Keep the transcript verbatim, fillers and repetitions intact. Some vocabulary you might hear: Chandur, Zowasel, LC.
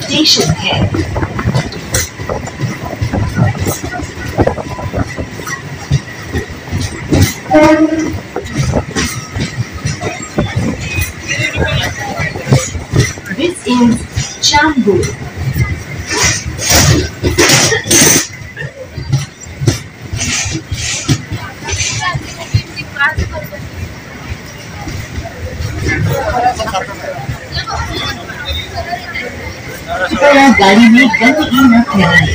Station head. This is Chandur. गाड़ी में गंदगी न फैलाएं।